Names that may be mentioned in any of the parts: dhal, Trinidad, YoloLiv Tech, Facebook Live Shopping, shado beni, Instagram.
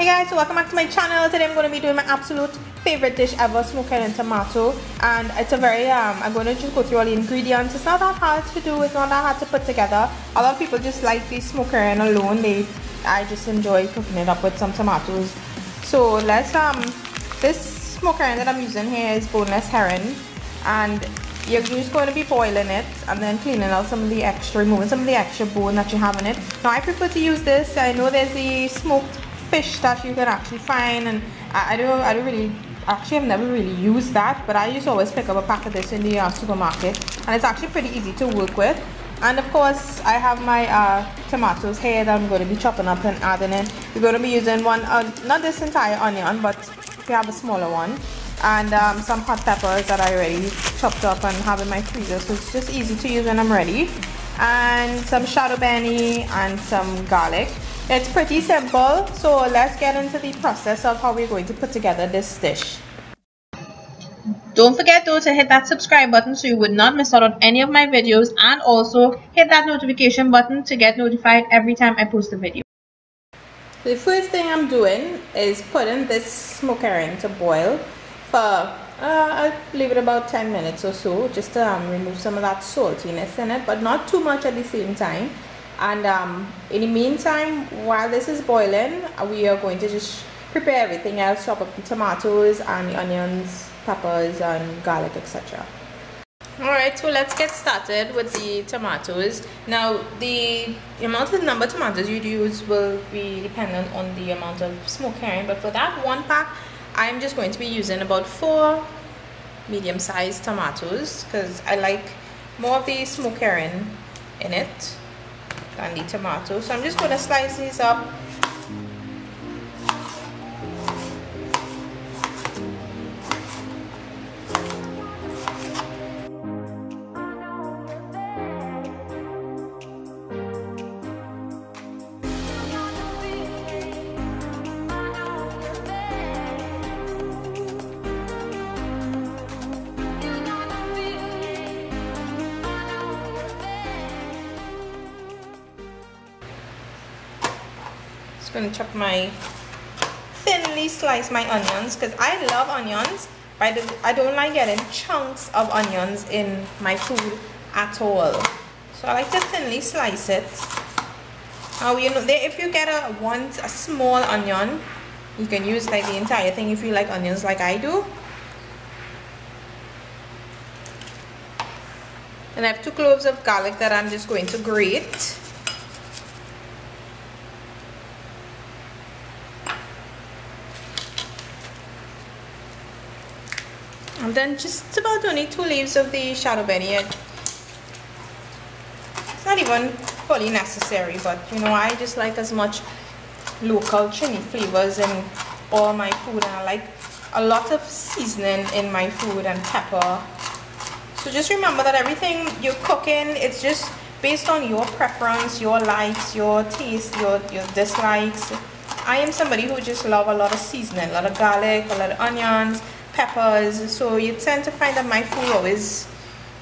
Hey guys, so welcome back to my channel. Today I'm going to be doing my absolute favorite dish ever, smoked and tomato, and it's a very I'm going to just go through all the ingredients. It's not that hard to do, it's not that hard to put together. A lot of people just like the smoked and alone. I just enjoy cooking it up with some tomatoes. So let's this smoked that I'm using here is boneless herring, and you're just going to be boiling it and then cleaning out some of the extra, removing some of the extra bone that you have in it. Now I prefer to use this. I know there's the smoked fish that you can actually find, and I don't really, actually I've never really used that, but I just always pick up a pack of this in the supermarket, and it's actually pretty easy to work with. And of course I have my tomatoes here that I'm going to be chopping up and adding in. You're going to be using one, not this entire onion, but we have a smaller one, and some hot peppers that I already chopped up and have in my freezer, so it's just easy to use when I'm ready, and some shado beni and some garlic. It's pretty simple, so let's get into the process of how we're going to put together this dish. Don't forget though to hit that subscribe button so you would not miss out on any of my videos, and also hit that notification button to get notified every time I post a video. The first thing I'm doing is putting this smoked herring to boil for I'll leave it about 10 minutes or so, just to remove some of that saltiness in it, but not too much at the same time. And in the meantime, while this is boiling, we are going to just prepare everything else, chop up the tomatoes and the onions, peppers and garlic, etc. Alright, so let's get started with the tomatoes. Now the amount of number of tomatoes you'd use will be dependent on the amount of smoked herring, but for that one pack I'm just going to be using about 4 medium-sized tomatoes, because I like more of the smoked herring in it and the tomato. So I'm just going to slice these up. I'm going to chop my thinly slice my onions, because I love onions, but I don't like getting chunks of onions in my food at all, so I like to thinly slice it. Now you know, if you get a small onion, you can use like the entire thing if you like onions like I do. And I have 2 cloves of garlic that I'm just going to grate. And then just about only 2 leaves of the shado beni. It's not even fully necessary, but you know, I just like as much local Trini flavors in all my food, and I like a lot of seasoning in my food and pepper. So just remember that everything you're cooking, it's just based on your preference, your likes, your taste, your dislikes. I am somebody who just love a lot of seasoning, a lot of garlic, a lot of onions, peppers, so you tend to find that my food always,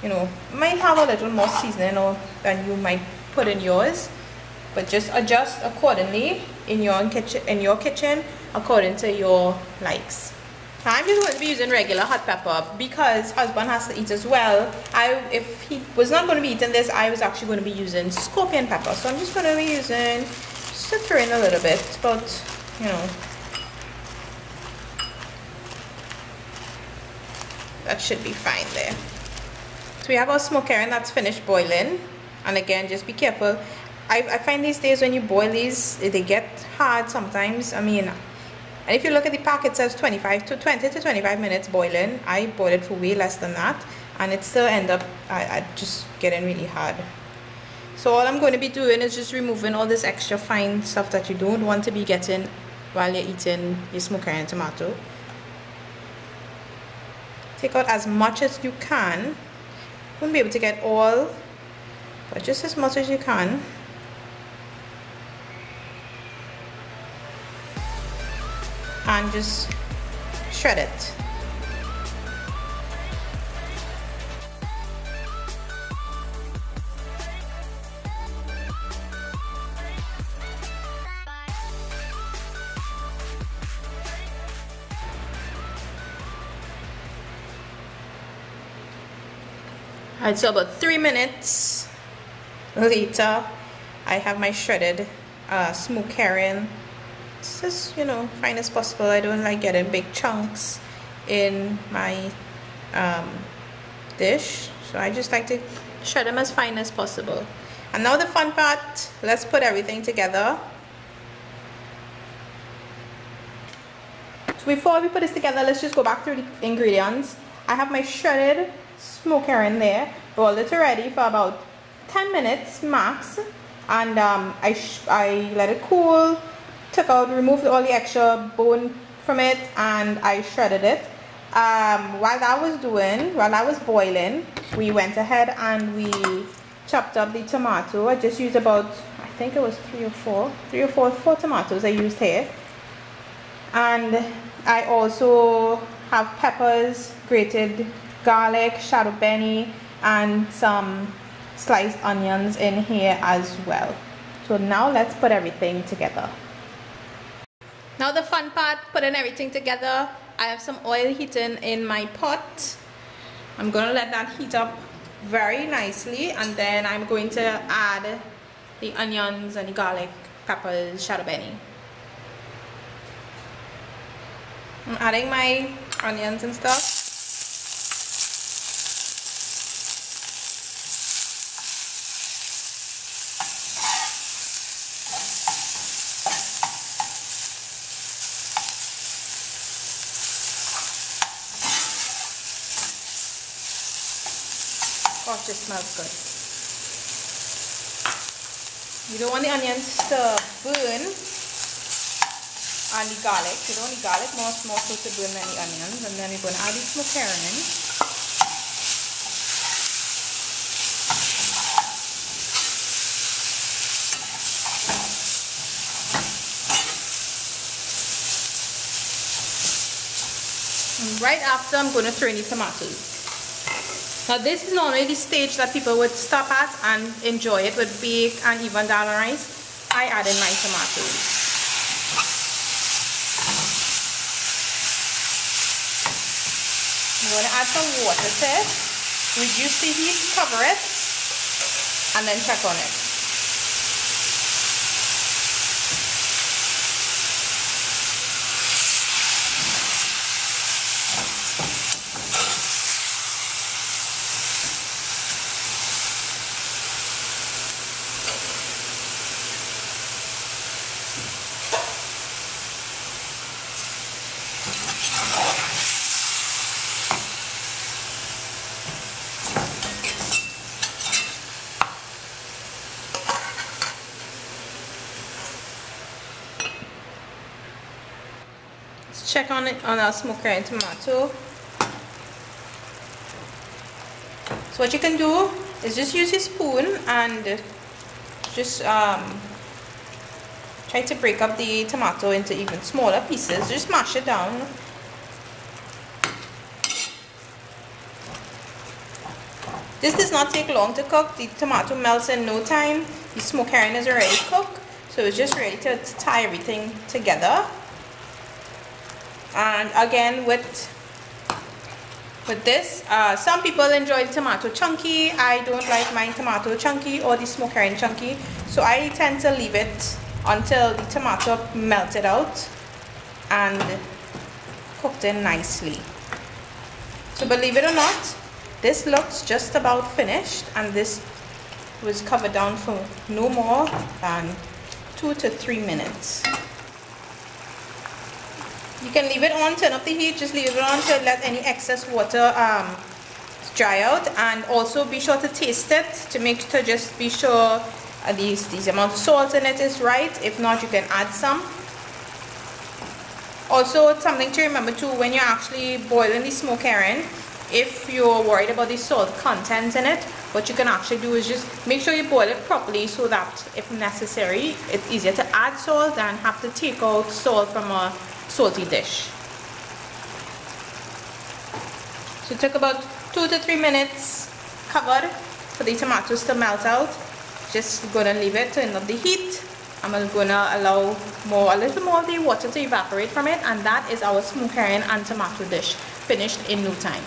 you know, might have a little more seasoning than you might put in yours, but just adjust accordingly in your kitchen, according to your likes. Now I'm just going to be using regular hot pepper because husband has to eat as well. If he was not going to be eating this, I was actually going to be using scorpion pepper, so I'm just going to be using, just to throw in a little bit, but you know, that should be fine there. So we have our smoked herring that's finished boiling, and again, just be careful. I find these days when you boil these, they get hard sometimes. I mean, and if you look at the pack, it says 20 to 25 minutes boiling. I boiled it for way less than that, and it still end up just getting really hard. So all I'm going to be doing is just removing all this extra fine stuff that you don't want to be getting while you're eating your smoked herring and tomato. Take out as much as you can. You won't be able to get all, but just as much as you can. And just shred it. Alright, so about 3 minutes later, I have my shredded smoked herring. It's just, you know, fine as possible. I don't like getting big chunks in my dish, so I just like to shred them as fine as possible. And now the fun part, let's put everything together. So before we put this together, let's just go back through the ingredients. I have my shredded smoked herring there, boiled it already for about 10 minutes max, and I let it cool, took out, removed all the extra bone from it, and I shredded it. While that was boiling, we went ahead and we chopped up the tomato. I just used about, I think it was four tomatoes I used here. And I also have peppers, grated garlic, shado beni, and some sliced onions in here as well. So now let's put everything together. Now the fun part, putting everything together. I have some oil heating in my pot. I'm gonna let that heat up very nicely, and then I'm going to add the onions and the garlic, peppers, shado beni. I'm adding my onions and stuff. Oh, it just smells good. You don't want the onions to burn on the garlic. You don't want the garlic more so to burn than the onions. And then we're going to add the smoked herring in. And right after, I'm going to throw in the tomatoes. Now this is normally the stage that people would stop at and enjoy it with bake and even down rice. I add in my tomatoes. I'm going to add some water to it, reduce the heat, cover it, and then check on it. Check on it on our smoked herring tomato. So what you can do is just use a spoon and just try to break up the tomato into even smaller pieces. Just mash it down. This does not take long to cook. The tomato melts in no time. The smoked herring is already cooked, so it's just ready to tie everything together. And again, with this, some people enjoy the tomato chunky. I don't like my tomato chunky or the smoked herring chunky, so I tend to leave it until the tomato melted out and cooked in nicely. So believe it or not, this looks just about finished, and this was covered down for no more than 2 to 3 minutes. You can leave it on, turn up the heat, just leave it on to let any excess water dry out. And also be sure to taste it to just be sure these amount of salt in it is right. If not, you can add some. Also, something to remember too, when you're actually boiling the smoked herring, if you're worried about the salt content in it, what you can actually do is just make sure you boil it properly, so that if necessary, it's easier to add salt than have to take out salt from a salty dish. So it took about 2 to 3 minutes covered for the tomatoes to melt out. Just gonna leave it, turn up the heat. I'm gonna allow a little more of the water to evaporate from it, and that is our smoked herring and tomato dish, finished in no time.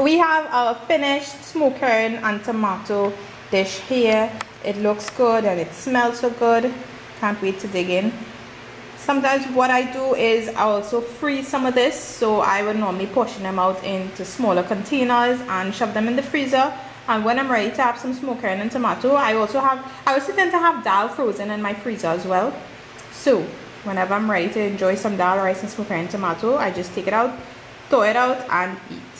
We have our finished smoked herring and tomato dish here. It looks good and it smells so good. Can't wait to dig in. Sometimes what I do is I also freeze some of this, so I would normally portion them out into smaller containers and shove them in the freezer. And when I'm ready to have some smoked herring and tomato, I also tend to have dal frozen in my freezer as well. So whenever I'm ready to enjoy some dal, rice and smoked herring and tomato, I just take it out, thaw it out and eat.